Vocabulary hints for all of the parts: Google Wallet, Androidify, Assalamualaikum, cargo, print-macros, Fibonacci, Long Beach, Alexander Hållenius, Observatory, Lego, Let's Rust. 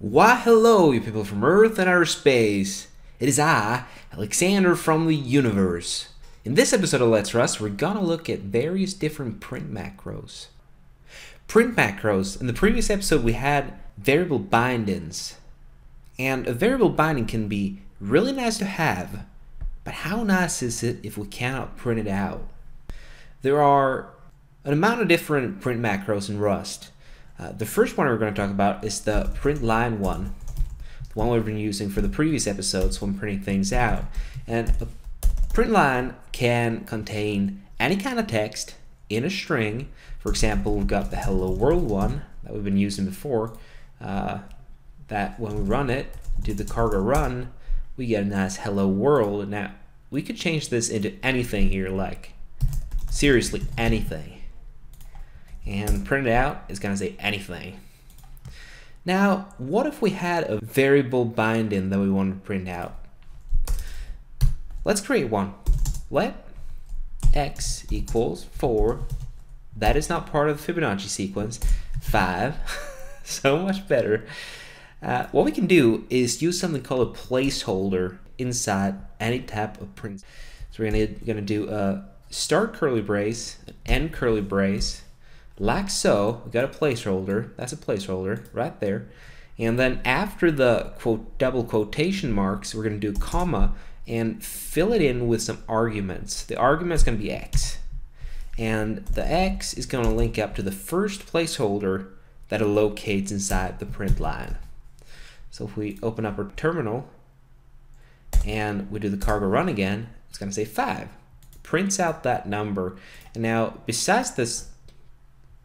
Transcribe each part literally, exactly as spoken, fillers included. Why hello, you people from Earth and outer space. It is I, Alexander from the universe. In this episode of Let's Rust, we're gonna look at various different print macros. Print macros, in the previous episode we had variable bindings. And a variable binding can be really nice to have, but how nice is it if we cannot print it out? There are an amount of different print macros in Rust. Uh, the first one we're going to talk about is the print line one, the one we've been using for the previous episodes when printing things out. And a print line can contain any kind of text in a string. For example, we've got the hello world one that we've been using before, uh, that when we run it, do the cargo run, we get a nice hello world. Now, we could change this into anything here, like seriously anything. And print it out is going to say anything. Now, what if we had a variable binding that we wanted to print out? Let's create one. Let x equals four. That is not part of the Fibonacci sequence. five. So much better. Uh, what we can do is use something called a placeholder inside any type of print. So we're going to do a start curly brace, an end curly brace. Like so, we got a placeholder, that's a placeholder right there. And then after the quote double quotation marks, we're going to do comma and fill it in with some arguments. The argument is going to be x. And the x is going to link up to the first placeholder that it locates inside the print line. So if we open up our terminal and we do the cargo run again, it's going to say five. Prints out that number. And now besides this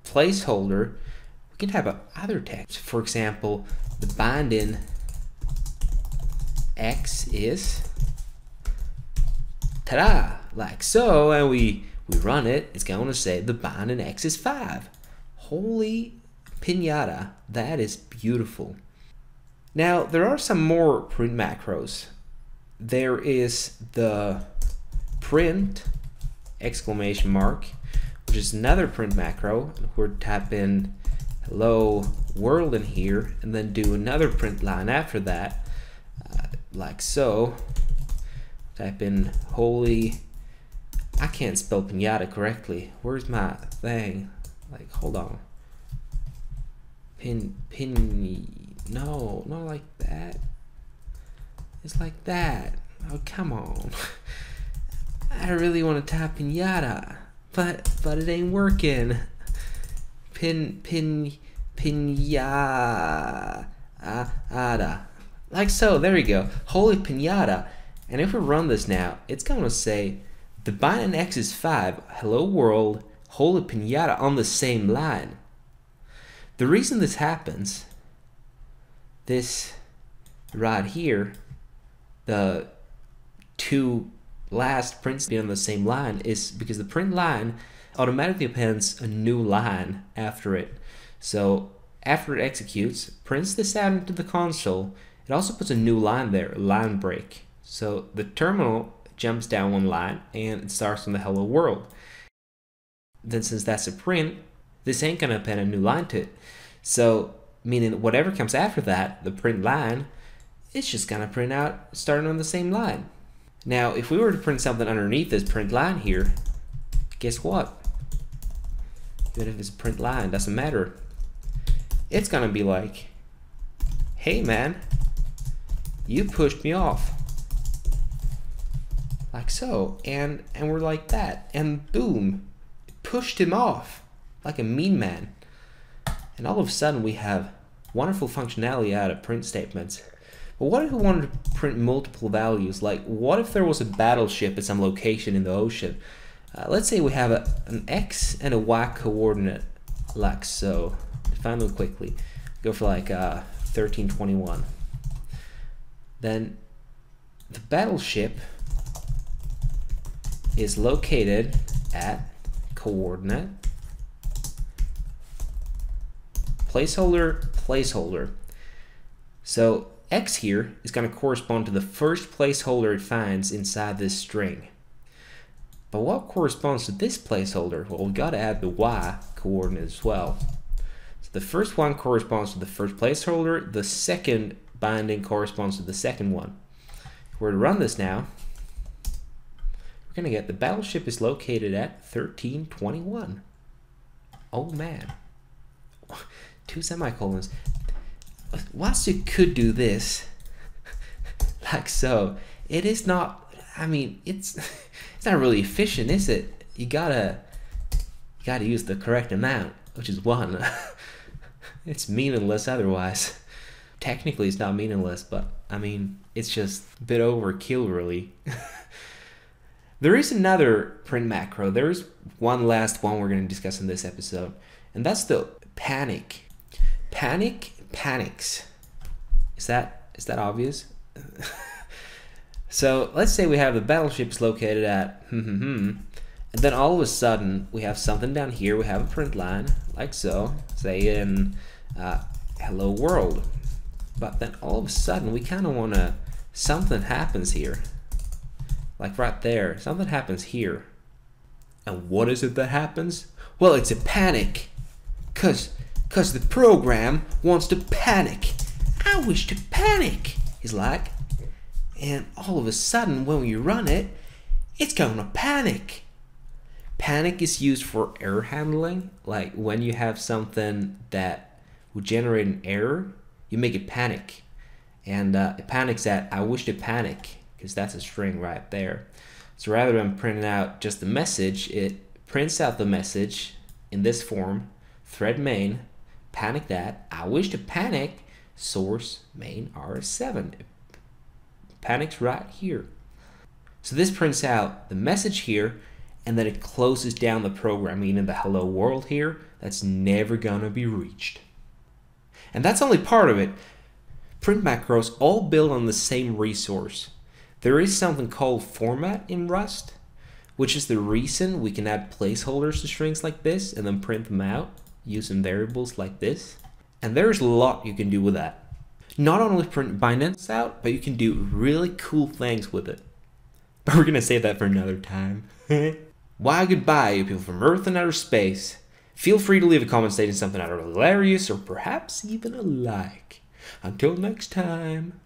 placeholder, we can have other text. For example, the binding x is ta-da, like so, and we we run it. It's going to say the binding x is five. Holy pinata, that is beautiful. Now there are some more print macros. There is the print exclamation mark, which is another print macro. We're tapping hello world in here and then do another print line after that, uh, like so. Type in holy, I can't spell pinata correctly. Where's my thing? Like, hold on. Pin, pin, no, not like that. It's like that. Oh, come on. I really want to type pinata. But but it ain't working. Pin pin pinata, uh, like so. There we go. Holy pinata. And if we run this now, it's gonna say the binding x is five. Hello world. Holy pinata on the same line. The reason this happens, this right here, the two last prints being on the same line, is because the print line automatically appends a new line after it. So after it executes, prints this out into the console, it also puts a new line there, a line break. So the terminal jumps down one line and it starts from the hello world. Then since that's a print, this ain't gonna append a new line to it. So meaning whatever comes after that, the print line, it's just gonna print out starting on the same line. Now, if we were to print something underneath this print line here, guess what? Even if it's a print line, doesn't matter. It's gonna be like, hey man, you pushed me off. Like so, and, and we're like that, and boom, pushed him off, like a mean man. And all of a sudden we have wonderful functionality out of print statements. But what if we wanted to print multiple values? Like, what if there was a battleship at some location in the ocean? Uh, let's say we have a, an x and a y coordinate, like so. Define them quickly. Go for like uh, thirteen twenty-one. Then the battleship is located at coordinate placeholder placeholder. So x here is going to correspond to the first placeholder it finds inside this string. But what corresponds to this placeholder? Well, we've got to add the y coordinate as well. So The first one corresponds to the first placeholder, the second binding corresponds to the second one. If we're to run this now, we're gonna get the battleship is located at thirteen twenty-one. Oh man, two semicolons. Watsu could do this, like so. It is not, I mean, it's it's not really efficient, is it? You gotta, you gotta use the correct amount, which is one. It's meaningless otherwise. Technically, it's not meaningless, but I mean, it's just a bit overkill, really. There is another print macro. There is one last one we're gonna discuss in this episode, and that's the panic. Panic panics. Is that is that obvious? So let's say we have the battleships located at hmm, hmm, hmm, and then all of a sudden we have something down here. We have a print line like so, say in uh, hello world. But then all of a sudden we kind of want to, something happens here, like right there. Something happens here, and what is it that happens? Well, it's a panic, cause. Because the program wants to panic. I wish to panic, he's like. And all of a sudden, when you run it, it's gonna panic. Panic is used for error handling. Like when you have something that will generate an error, you make it panic. And uh, it panics at, I wish to panic, because that's a string right there. So rather than printing out just the message, it prints out the message in this form, thread main, panic that, I wish to panic, source main R seven. It panics right here. So this prints out the message here, and then it closes down the program, meaning the hello world here, that's never gonna be reached. And that's only part of it. Print macros all build on the same resource. There is something called format in Rust, which is the reason we can add placeholders to strings like this and then print them out using variables like this. And there's a lot you can do with that. Not only print bindings out, but you can do really cool things with it. But we're gonna save that for another time. Why goodbye, you people from Earth and outer space. Feel free to leave a comment stating something either hilarious or perhaps even a like. Until next time.